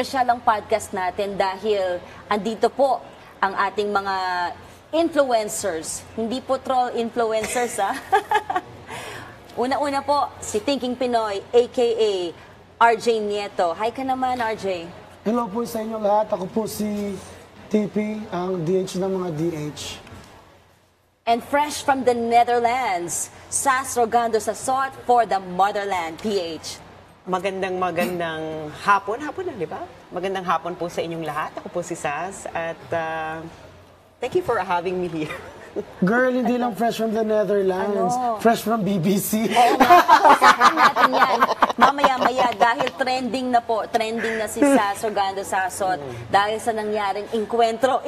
special ang podcast natin dahil andito po ang ating mga influencers. Hindi po troll influencers, ha? Una-una po, si Thinking Pinoy, a.k.a. RJ Nieto. Hi ka naman, RJ. Hello po sa inyo lahat. Ako po si TP, ang DH ng mga DH. And fresh from the Netherlands, Sass Rogando Sasot for the Motherland PH. Magandang hapon. Hapon na, di ba? Magandang hapon po sa inyong lahat. Ako po si Sass at thank you for having me here. Girl, hindi lang fresh from the Netherlands. Ano? Fresh from BBC. Oo nga, pag-usapan natin yan. Mamaya-maya, dahil trending na po. Trending na si Sass Rogando Sasot. Dahil sa nangyaring encuentro.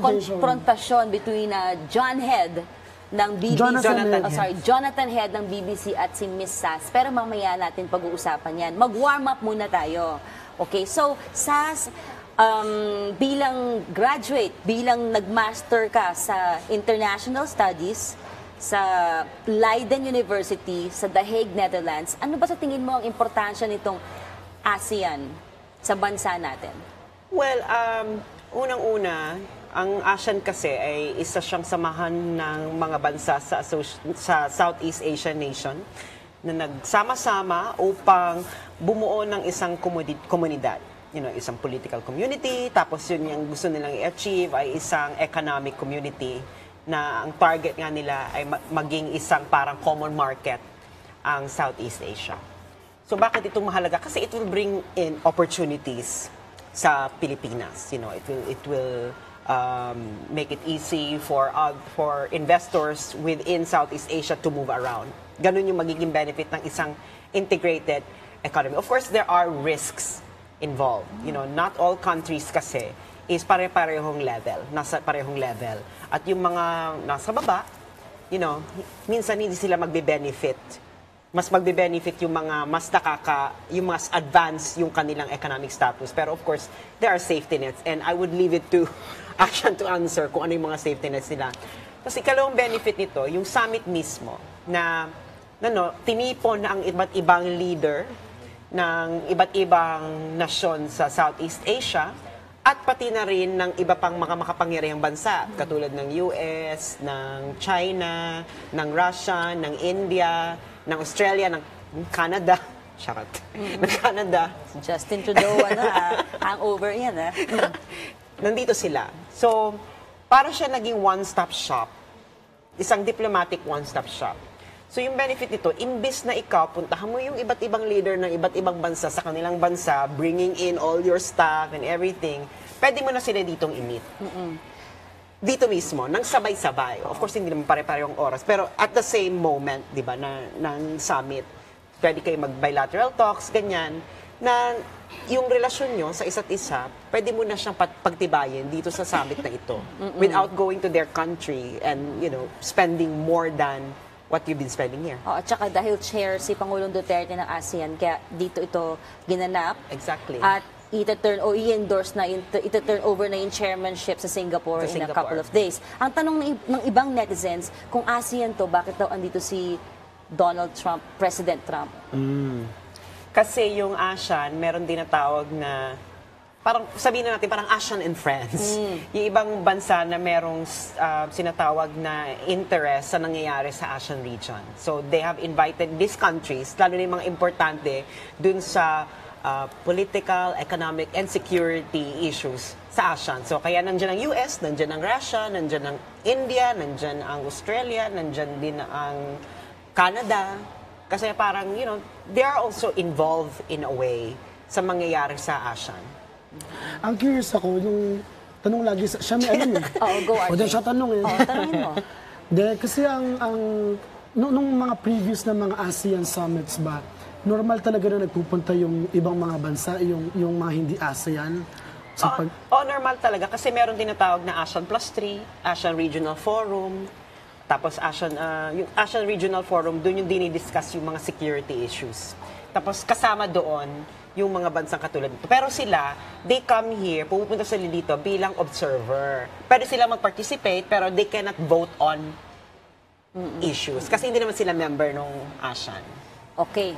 Konfrontasyon between Jonathan Head ng BBC at si Miss Sass. Pero mamaya natin pag-uusapan yan. Mag-warm up muna tayo. Okay, so Sass, bilang graduate, bilang nagmaster ka sa International Studies sa Leiden University sa The Hague, Netherlands, ano ba sa tingin mo ang importansya nitong ASEAN sa bansa natin? Well, unang-una, ang ASEAN kasi ay isa siyang samahan ng mga bansa sa Southeast Asian nation na nagsama-sama upang bumuo ng isang komunidad. You know, isang political community, tapos yun yung gusto nilang i-achieve ay isang economic community na ang target nga nila ay maging isang parang common market ang Southeast Asia. So bakit itong mahalaga? Kasi it will bring in opportunities sa Pilipinas. You know, it will make it easy for investors within Southeast Asia to move around. Ganun yung magiging benefit ng isang integrated economy. Of course, there are risks involved. You know, not all countries kasi is pare-parehong level, nasa parehong level. At yung mga nasa baba, you know, minsan hindi sila magbe-benefit. Mas magbe-benefit yung mga mas advanced yung kanilang economic status. Pero of course, there are safety nets, and I would leave it to ASEAN to answer kung ano yung mga safety nets nila. Kasi ikalawang benefit nito, yung summit mismo, na tinipon na ang iba't ibang leader ng iba't ibang nasyon sa Southeast Asia at pati na rin ng iba pang mga makapangyarihang bansa, katulad ng US, ng China, ng Russia, ng India, ng Australia, ng Canada. Charot. Ng Canada. Justin Trudeau, hangover yan, ha? Nandito sila. So, para siya naging one-stop shop. Isang diplomatic one-stop shop. So yung benefit nito, imbis na ikaw, puntahan mo yung iba't ibang leader ng iba't ibang bansa sa kanilang bansa, bringing in all your staff and everything, pwede mo na sila ditong i-meet. Dito mismo, nang sabay-sabay. Of course, hindi naman pare-parehong oras. Pero at the same moment, di ba, ng summit, pwede kayo mag-bilateral talks, ganyan, na yung relasyon nyo sa isa't isa, pwede mo na siyang pagtibayin dito sa summit na ito. Without going to their country and, you know, spending more than what you've been spending here. Oh, at saka dahil chair si Pangulong Duterte ng ASEAN, kaya dito ito ginanap. Exactly. At i-turn over na yung chairmanship sa Singapore in a couple of days. Ang tanong ng ibang netizens, kung ASEAN to, bakit daw andito si Donald Trump, President Trump? Kasi yung ASEAN, meron din natawag na, parang sabihin na natin, parang ASEAN and Friends. Yung ibang bansa na merong sinatawag na interest sa nangyayari sa ASEAN region. So they have invited these countries, lalo na yung mga importante, dun sa political, economic, and security issues sa ASEAN. So kaya nandyan ang US, nandyan ang Russia, nandyan ang India, nandyan ang Australia, nandyan din ang Canada. Kasi parang, you know, they are also involved in a way sa mangyayari sa ASEAN. Ang curious ako, yung tanong lagi, siya may alam eh. Oo, go on. O dahil siya tanong eh. Oo, tanongin mo. Dahil kasi nung mga previous na mga ASEAN summits ba, normal talaga na nagpupunta yung ibang mga bansa, yung mga hindi ASEAN? Oo, normal talaga. Kasi meron din natawag na ASEAN +3, ASEAN Regional Forum, tapos yung ASEAN Regional Forum, doon yung dinidiscuss yung mga security issues. Tapos kasama doon, yung mga bansang katulad nito. Pero sila, they come here, pupunta sila dito bilang observer. Pwede sila mag-participate, pero they cannot vote on issues. Kasi hindi naman sila member ng ASEAN. Okay.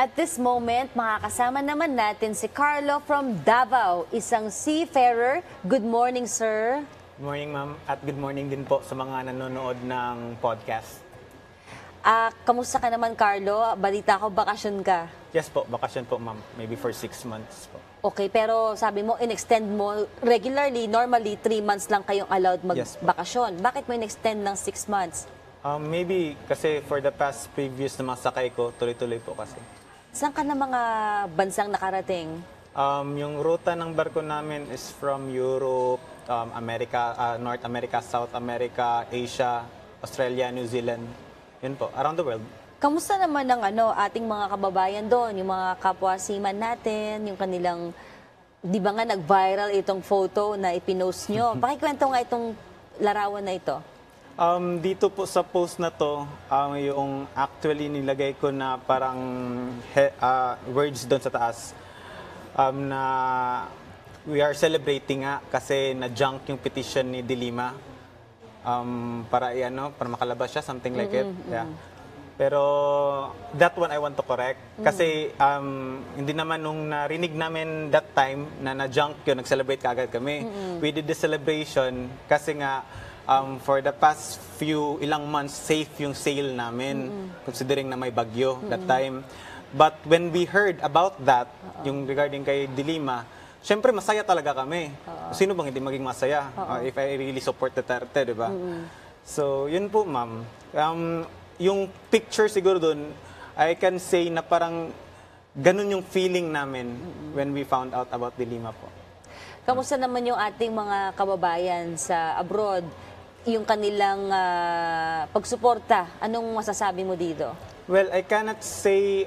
At this moment, makakasama naman natin si Carlo from Davao, isang seafarer. Good morning, sir. Good morning, ma'am. At good morning din po sa mga nanonood ng podcast. Kamusta ka naman, Carlo? Balita ko, bakasyon ka. Yes po, bakasyon po, ma'am. Maybe for 6 months po. Okay, pero sabi mo, in-extend mo regularly, normally 3 months lang kayong allowed magbakasyon. Bakit mo in-extend ng 6 months? Maybe kasi for the past previous na mga sakay ko, tuloy-tuloy po kasi. Saan ka na mga bansang nakarating? Yung ruta ng barko namin is from Europe, America, North America, South America, Asia, Australia, New Zealand. Yun po, around the world. Kamusta naman ang ating mga kababayan doon? Yung mga kapwa-seaman natin, yung kanilang, di ba nga nag-viral itong photo na ipinost nyo? Pakikwento nga itong larawan na ito. Dito po sa post na to, yung actually nilagay ko na parang words doon sa taas na we are celebrating nga kasi na-junk yung petition ni De Lima para makalabas siya, something like it. Yeah. Pero that one I want to correct kasi hindi naman nung narinig namin that time na na-junk yun, nag-celebrate kaagad kami. We did the celebration kasi nga for the past ilang months, safe yung sale namin, considering na may bagyo that time. But when we heard about that, yung regarding kay De Lima, syempre masaya talaga kami. Sino bang hindi maging masaya? If I really support Duterte, di ba? So, yun po, ma'am. Yung picture siguro dun, I can say na parang ganun yung feeling namin when we found out about De Lima po. Kamusta naman yung ating mga kababayan sa abroad? Yung kanilang pagsuporta, anong masasabi mo dito? Well, I cannot say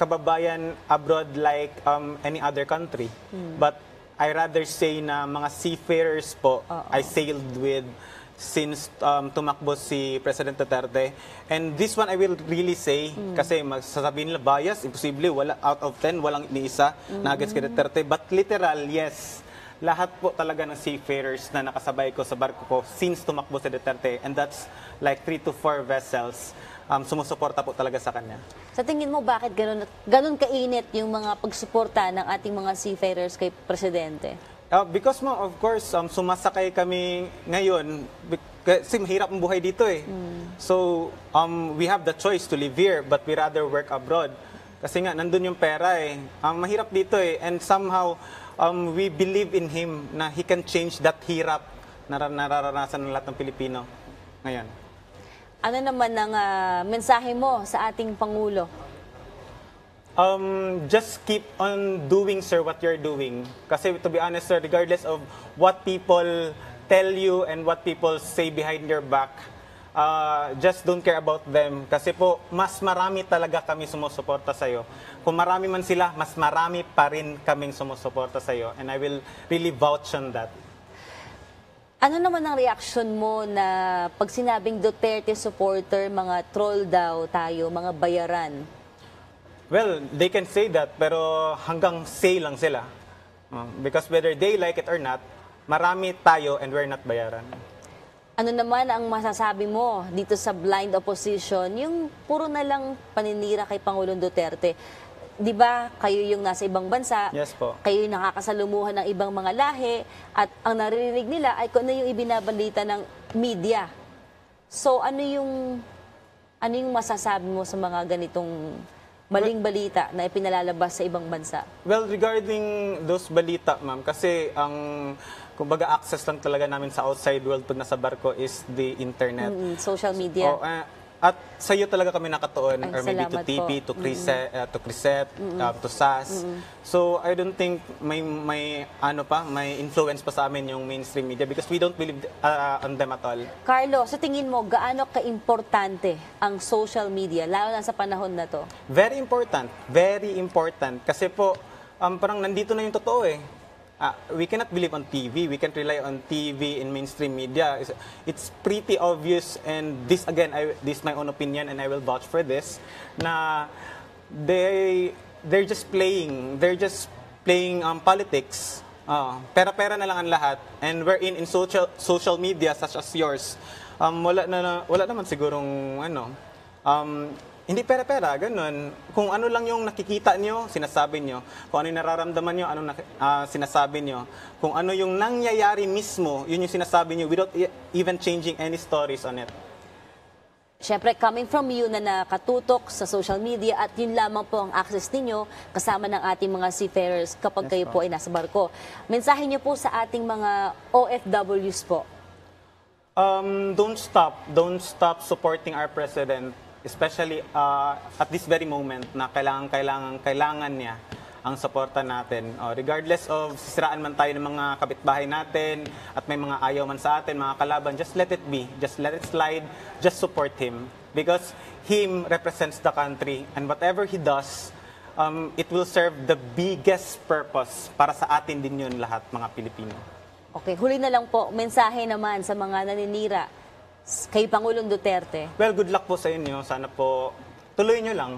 kababayan abroad like any other country. But I rather say na mga seafarers po I sailed with since tumakbo si President Duterte. And this one I will really say, kasi sasabihin nila bias, imposible, wala, out of 10, walang iniisa na against kay Duterte. But literal, yes. Lahat po talaga ng seafarers na nakasabay ko sa barko ko since tumakbo si Duterte, and that's like 3 to 4 vessels, sumusuporta po talaga sa kanya. Sa tingin mo, bakit ganun kainit yung mga pagsuporta ng ating mga seafarers kay Presidente? Because mo, of course, sumasakay kami ngayon kasi mahirap ang buhay dito eh. So, we have the choice to live here but we rather work abroad. Kasi nga, nandun yung pera eh. Mahirap dito eh, and somehow, we believe in him na he can change that hirap na nararanasan ng lahat ng Pilipino ngayon. Ano naman ang mensahe mo sa ating Pangulo? Just keep on doing, sir, what you're doing. Kasi to be honest, sir, regardless of what people tell you and what people say behind your back, just don't care about them. Kasi po, mas marami talaga kami sumusuporta sa'yo. Kung marami man sila, mas marami pa rin kaming sumusuporta sa'yo. And I will really vouch on that. Ano naman ang reaction mo na pag sinabing Duterte supporter, mga troll daw tayo, mga bayaran? Well, they can say that, pero hanggang say lang sila. Because whether they like it or not, marami tayo and we're not bayaran. Ano naman ang masasabi mo dito sa blind opposition, yung puro na lang paninira kay Pangulong Duterte? Di ba, kayo yung nasa ibang bansa, yes po, kayo yung nakakasalumuhan ng ibang mga lahi, at ang naririnig nila ay kung ano yung ibinabalita ng media. So, ano yung masasabi mo sa mga ganitong maling balita na ipinalalabas sa ibang bansa? Well, regarding those balita, ma'am, kasi ang kumbaga access lang talaga namin sa outside world pag nasa barko is the internet. Social media. At sa iyo talaga kami nakatuon, or maybe to TV, to Chrisette, to Sass. So I don't think may influence pa sa amin yung mainstream media because we don't believe on them at all. Carlo, sa tingin mo, gaano kaimportante ang social media, lalo na sa panahon na to? Very important. Very important. Kasi po, parang nandito na yung totoo eh. We cannot believe on TV. We can't rely on TV and mainstream media. It's pretty obvious, and this again, this is my own opinion, and I will vouch for this. Na they're just playing. They're just playing politics. Pera-pera na lang ang lahat, and we're in social media such as yours. Wala naman sigurong Hindi pera-pera, ganun. Kung ano lang yung nakikita nyo, sinasabi nyo. Kung ano yung nararamdaman nyo, ano sinasabi nyo. Kung ano yung nangyayari mismo, yun yung sinasabi nyo without even changing any stories on it. Siyempre, coming from you na nakatutok sa social media at yun lamang po ang access ninyo kasama ng ating mga seafarers kapag kayo po ay nasa barko. Mensahe nyo po sa ating mga OFWs po. Don't stop supporting our president. Especially at this very moment na kailangan niya ang suporta natin. Regardless of sisiraan man tayo ng mga kapitbahay natin at may mga ayaw man sa atin, mga kalaban, just let it be. Just let it slide. Just support him. Because him represents the country and whatever he does, it will serve the biggest purpose para sa atin din yun lahat, mga Pilipino. Okay, huli na lang po, mensahe naman sa mga naninira kay Pangulong Duterte. Well, good luck po sa inyo. Sana po tuloy nyo lang.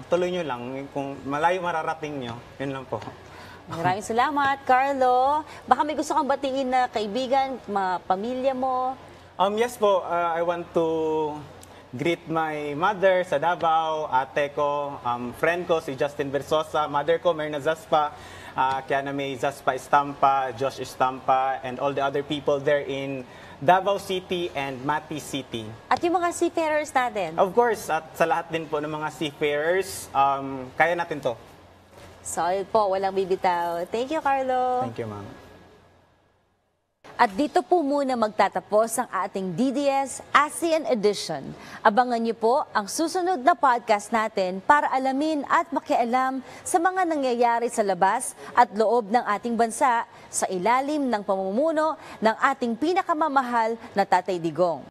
Kung malayo mararating nyo, yun lang po. Maraming salamat, Carlo. Baka may gusto kang batiin na kaibigan, pamilya mo. Yes po, I want to greet my mother sa Davao, ate ko, friend ko si Justin Versosa, mother ko Merna Zaspa, Kiana May Zaspa Estampa, Josh Estampa, and all the other people there in Davao City and Mati City. At yung mga seafarers natin? Of course, at sa lahat din po ng mga seafarers, kaya natin to. Solid po, walang bibitaw. Thank you, Carlo. Thank you, ma'am. At dito po muna magtatapos ang ating DDS ASEAN Edition. Abangan niyo po ang susunod na podcast natin para alamin at makialam sa mga nangyayari sa labas at loob ng ating bansa sa ilalim ng pamumuno ng ating pinakamamahal na Tatay Digong.